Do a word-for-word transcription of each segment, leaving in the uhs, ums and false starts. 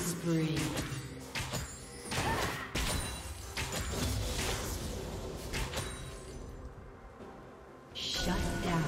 Spree. Shut down.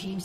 team's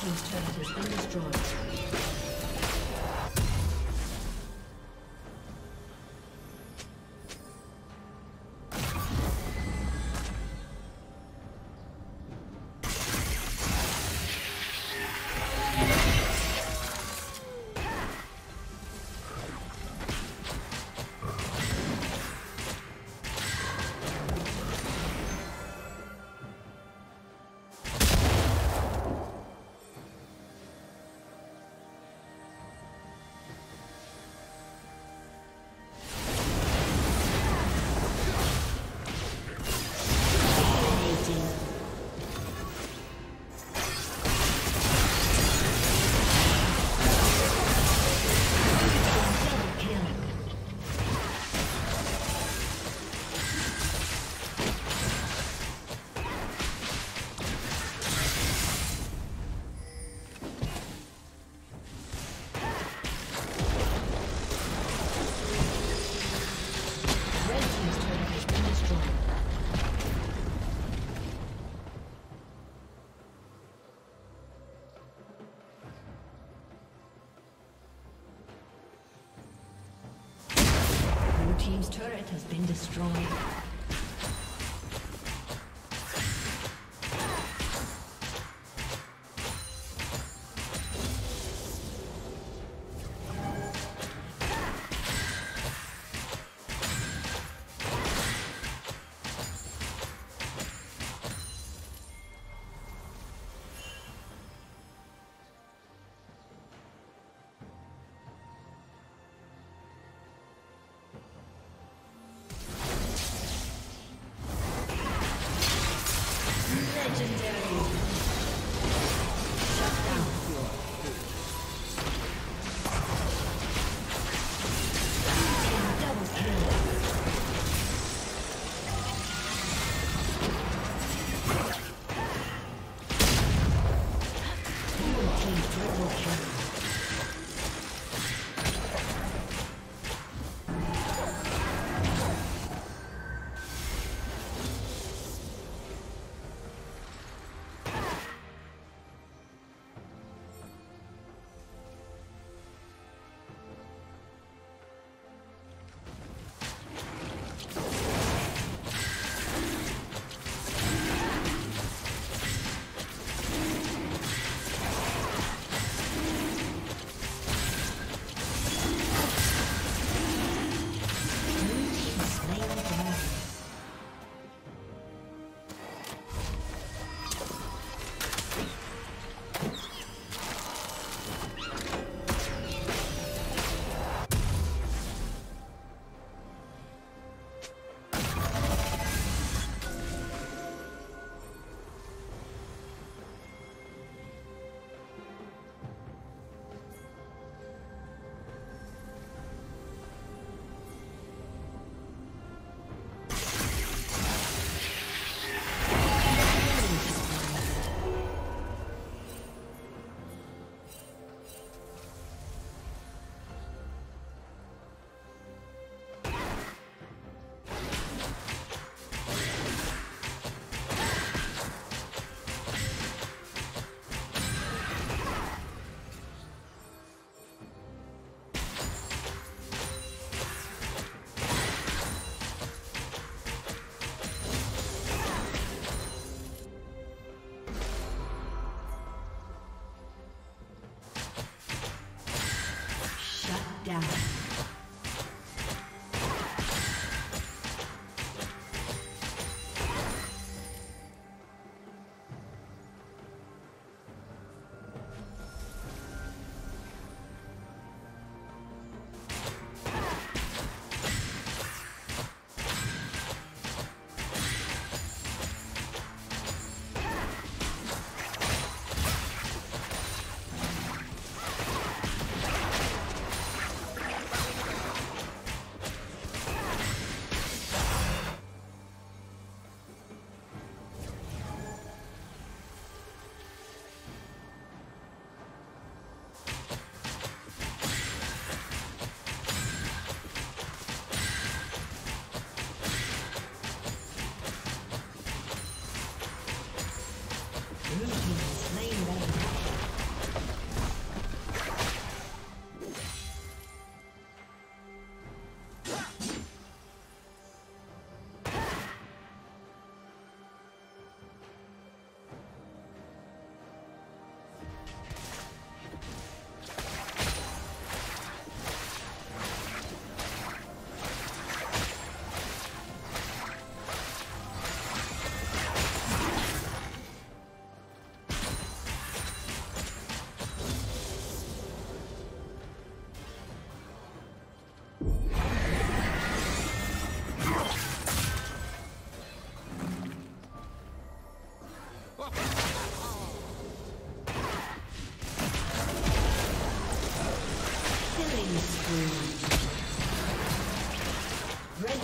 This turret has been destroyed. Team's turret has been destroyed. Red